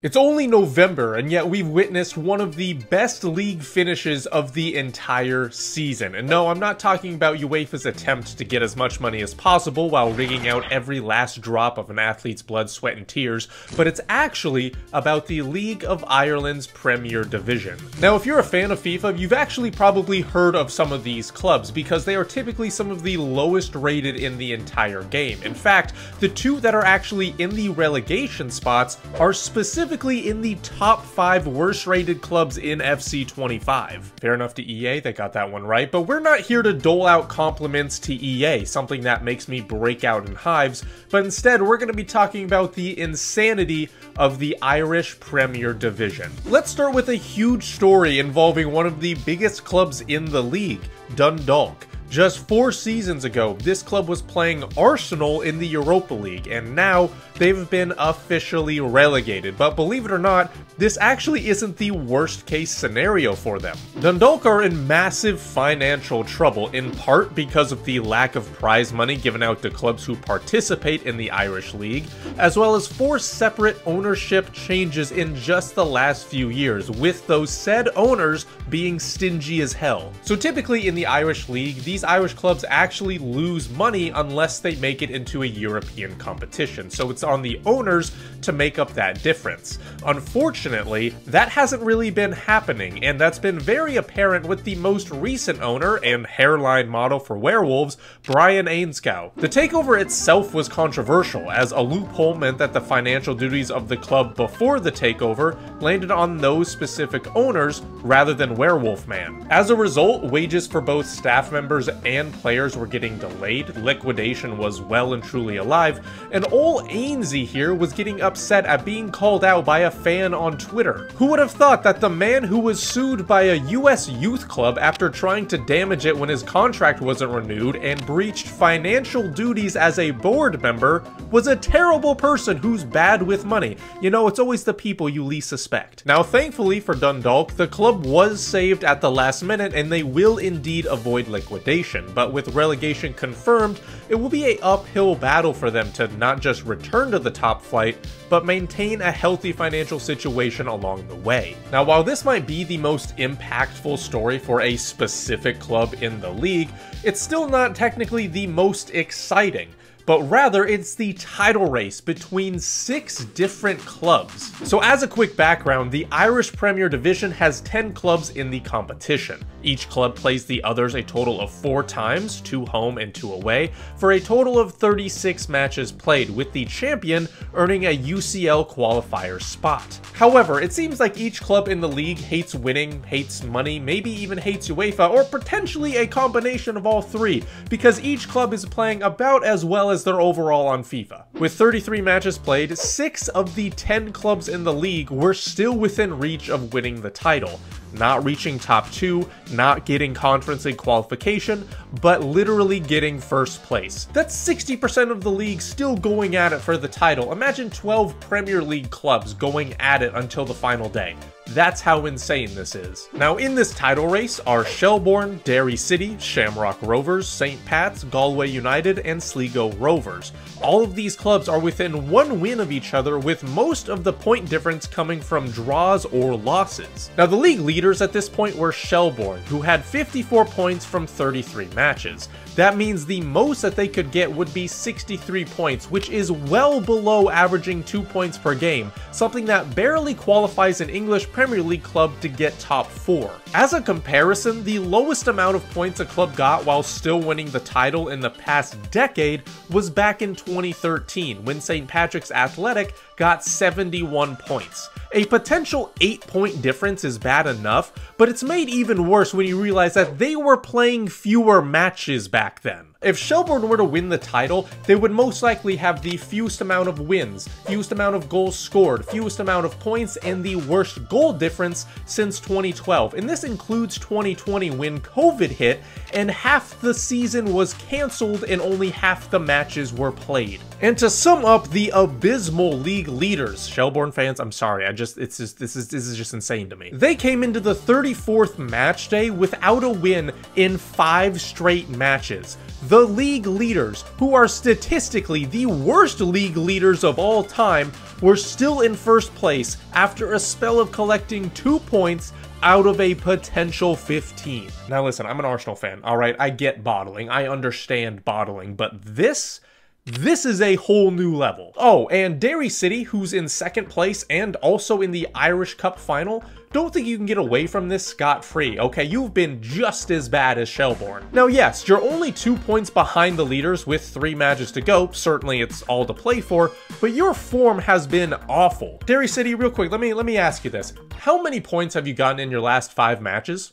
It's only November, and yet we've witnessed one of the best league finishes of the entire season. And no, I'm not talking about UEFA's attempt to get as much money as possible while rigging out every last drop of an athlete's blood, sweat, and tears, but it's actually about the League of Ireland's Premier Division. Now, if you're a fan of FIFA, you've actually probably heard of some of these clubs because they are typically some of the lowest rated in the entire game. In fact, the two that are actually in the relegation spots are specifically in the top 5 worst rated clubs in FC 25. Fair enough to EA, they got that one right, but we're not here to dole out compliments to EA, something that makes me break out in hives, but instead we're going to be talking about the insanity of the Irish Premier Division. Let's start with a huge story involving one of the biggest clubs in the league, Dundalk. Just 4 seasons ago, this club was playing Arsenal in the Europa League, and now they've been officially relegated. But believe it or not, this actually isn't the worst case scenario for them. Dundalk are in massive financial trouble, in part because of the lack of prize money given out to clubs who participate in the Irish League, as well as 4 separate ownership changes in just the last few years, with those said owners being stingy as hell. So typically in the Irish League, these Irish clubs actually lose money unless they make it into a European competition, so it's on the owners to make up that difference. Unfortunately, that hasn't really been happening, and that's been very apparent with the most recent owner and hairline model for werewolves, Brian Ainscow. The takeover itself was controversial, as a loophole meant that the financial duties of the club before the takeover landed on those specific owners rather than Werewolf Man. As a result, wages for both staff members and players were getting delayed, liquidation was well and truly alive, and old Ainsy here was getting upset at being called out by a fan on Twitter. Who would have thought that the man who was sued by a US youth club after trying to damage it when his contract wasn't renewed and breached financial duties as a board member was a terrible person who's bad with money? You know, it's always the people you least suspect. Now, thankfully for Dundalk, the club was saved at the last minute and they will indeed avoid liquidation, but with relegation confirmed, it will be an uphill battle for them to not just return to the top flight, but maintain a healthy financial situation along the way. Now, while this might be the most impactful story for a specific club in the league, it's still not technically the most exciting, but rather it's the title race between 6 different clubs. So as a quick background, the Irish Premier Division has 10 clubs in the competition. Each club plays the others a total of 4 times, 2 home and 2 away, for a total of 36 matches played, with the champion earning a UCL qualifier spot. However, it seems like each club in the league hates winning, hates money, maybe even hates UEFA, or potentially a combination of all 3, because each club is playing about as well as their overall on FIFA. With 33 matches played, 6 of the 10 clubs in the league were still within reach of winning the title. Not reaching top 2, not getting Conference League qualification, but literally getting first place. That's 60% of the league still going at it for the title. Imagine 12 Premier League clubs going at it until the final day. That's how insane this is. Now, in this title race are Shelbourne, Derry City, Shamrock Rovers, St. Pat's, Galway United, and Sligo Rovers. All of these clubs are within 1 win of each other, with most of the point difference coming from draws or losses. Now, the league leaders at this point were Shelbourne, who had 54 points from 33 matches. That means the most that they could get would be 63 points, which is well below averaging 2 points per game, something that barely qualifies an English Premier League club to get top 4. As a comparison, the lowest amount of points a club got while still winning the title in the past decade was back in 2013, when St. Patrick's Athletic got 71 points. A potential 8-point difference is bad enough, but it's made even worse when you realize that they were playing fewer matches back then. If Shelbourne were to win the title, they would most likely have the fewest amount of wins, fewest amount of goals scored, fewest amount of points, and the worst goal difference since 2012. And this includes 2020 when COVID hit and half the season was cancelled and only half the matches were played. And to sum up the abysmal league leaders, Shelbourne fans, I'm sorry, this is just insane to me. They came into the 34th match day without a win in 5 straight matches. The league leaders, who are statistically the worst league leaders of all time, we're still in first place after a spell of collecting 2 points out of a potential 15. Now listen, I'm an Arsenal fan, all right? I get bottling, I understand bottling, but this is a whole new level. Oh, and Derry City, who's in second place and also in the Irish Cup final, don't think you can get away from this scot-free, okay? You've been just as bad as Shelbourne. Now, yes, you're only 2 points behind the leaders with 3 matches to go. Certainly, it's all to play for, but your form has been awful. Derry City, real quick, let me ask you this. How many points have you gotten in your last 5 matches?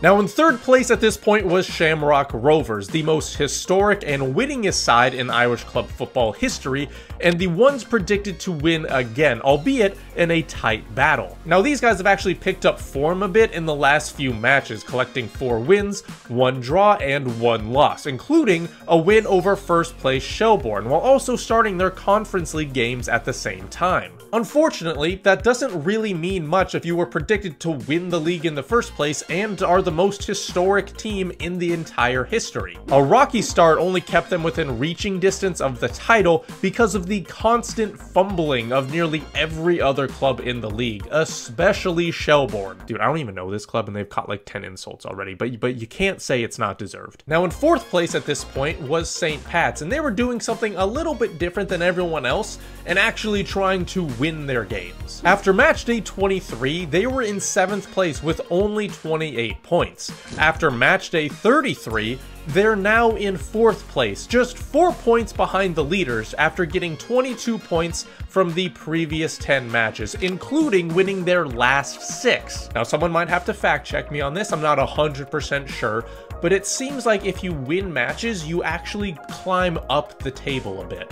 Now, in third place at this point was Shamrock Rovers, the most historic and winningest side in Irish club football history, and the ones predicted to win again, albeit in a tight battle. Now, these guys have actually picked up form a bit in the last few matches, collecting 4 wins, 1 draw, and 1 loss, including a win over first place Shelbourne, while also starting their Conference League games at the same time. Unfortunately, that doesn't really mean much if you were predicted to win the league in the first place and are the most historic team in the entire history. A rocky start only kept them within reaching distance of the title because of the constant fumbling of nearly every other club in the league, especially Shelbourne. Dude, I don't even know this club and they've caught like 10 insults already, but you can't say it's not deserved. Now in fourth place at this point was St. Pat's, and they were doing something a little bit different than everyone else and actually trying to win their games. After match day 23, they were in 7th place with only 28 points. After match day 33, they're now in 4th place, just 4 points behind the leaders after getting 22 points from the previous 10 matches, including winning their last 6. Now, someone might have to fact check me on this, I'm not 100% sure, but it seems like if you win matches, you actually climb up the table a bit.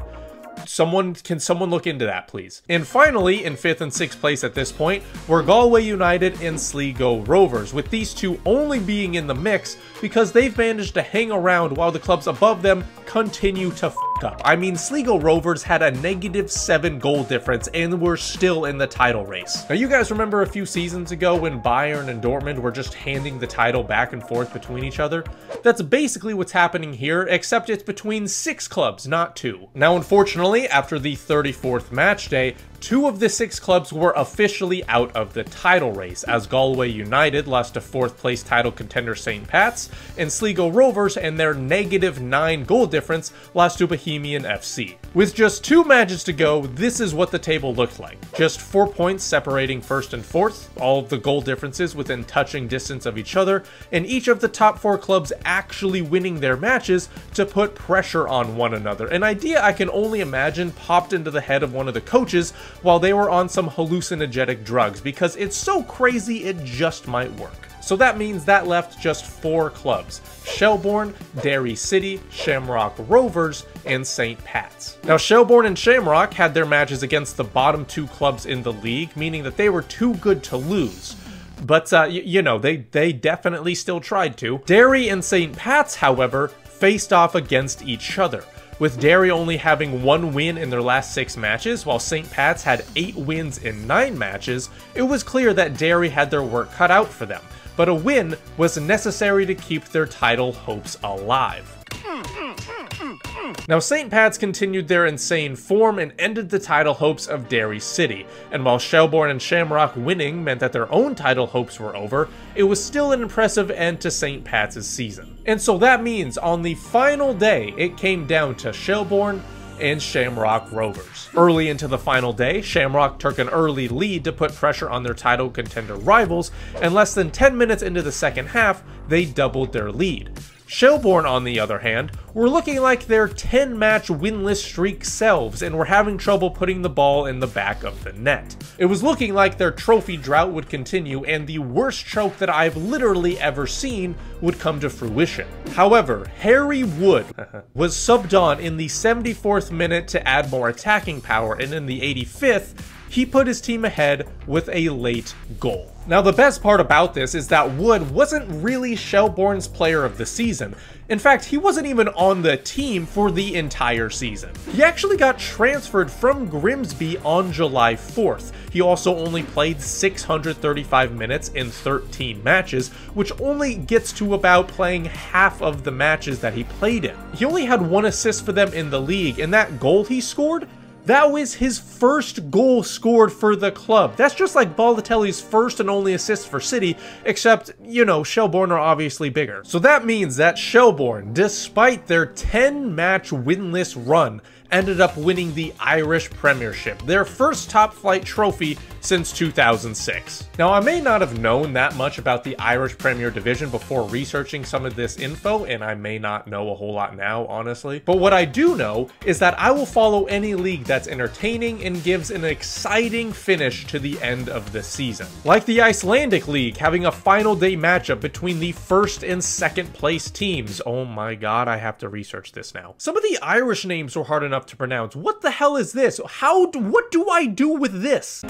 Can someone look into that, please? And finally, in 5th and 6th place at this point, were Galway United and Sligo Rovers, with these two only being in the mix because they've managed to hang around while the clubs above them continue to f*** up. I mean, Sligo Rovers had a -7 goal difference and were still in the title race. Now, you guys remember a few seasons ago when Bayern and Dortmund were just handing the title back and forth between each other? That's basically what's happening here, except it's between 6 clubs, not 2. Now, unfortunately, after the 34th match day, 2 of the 6 clubs were officially out of the title race, as Galway United lost to 4th place title contender St. Pat's, and Sligo Rovers and their -9 goal difference lost to Bohemian FC. With just 2 matches to go, this is what the table looked like. Just 4 points separating 1st and 4th, all of the goal differences within touching distance of each other, and each of the top 4 clubs actually winning their matches to put pressure on one another, an idea I can only imagine popped into the head of one of the coaches while they were on some hallucinogenic drugs, because it's so crazy it just might work. So that means that left just 4 clubs: Shelbourne, Derry City, Shamrock Rovers, and St. Pat's. Now, Shelbourne and Shamrock had their matches against the bottom 2 clubs in the league, meaning that they were too good to lose. But, you know, they definitely still tried to. Derry and St. Pat's, however, faced off against each other, with Derry only having 1 win in their last 6 matches, while St. Pat's had 8 wins in 9 matches. It was clear that Derry had their work cut out for them, but a win was necessary to keep their title hopes alive. Now, St. Pat's continued their insane form and ended the title hopes of Derry City, and while Shelbourne and Shamrock winning meant that their own title hopes were over, it was still an impressive end to St. Pat's season. And so that means on the final day, it came down to Shelbourne and Shamrock Rovers. Early into the final day, Shamrock took an early lead to put pressure on their title contender rivals, and less than 10 minutes into the second half, they doubled their lead. Shelbourne, on the other hand, were looking like their 10-match winless streak selves and were having trouble putting the ball in the back of the net. It was looking like their trophy drought would continue and the worst choke that I've literally ever seen would come to fruition. However, Harry Wood was subbed on in the 74th minute to add more attacking power, and in the 85th, he put his team ahead with a late goal. Now, the best part about this is that Wood wasn't really Shelbourne's player of the season. In fact, he wasn't even on the team for the entire season. He actually got transferred from Grimsby on July 4th. He also only played 635 minutes in 13 matches, which only gets to about playing half of the matches that he played in. He only had 1 assist for them in the league, and that goal he scored That was his first goal scored for the club. That's just like Balotelli's first and only assist for City, except, you know, Shelbourne are obviously bigger. So that means that Shelbourne, despite their 10-match winless run, ended up winning the Irish Premiership, their first top-flight trophy since 2006. Now, I may not have known that much about the Irish Premier Division before researching some of this info, and I may not know a whole lot now, honestly. But what I do know is that I will follow any league that's entertaining and gives an exciting finish to the end of the season. Like the Icelandic League, having a final day matchup between the first and second place teams. Oh my god, I have to research this now. Some of the Irish names were hard enough to pronounce. What the hell is this? What do I do with this?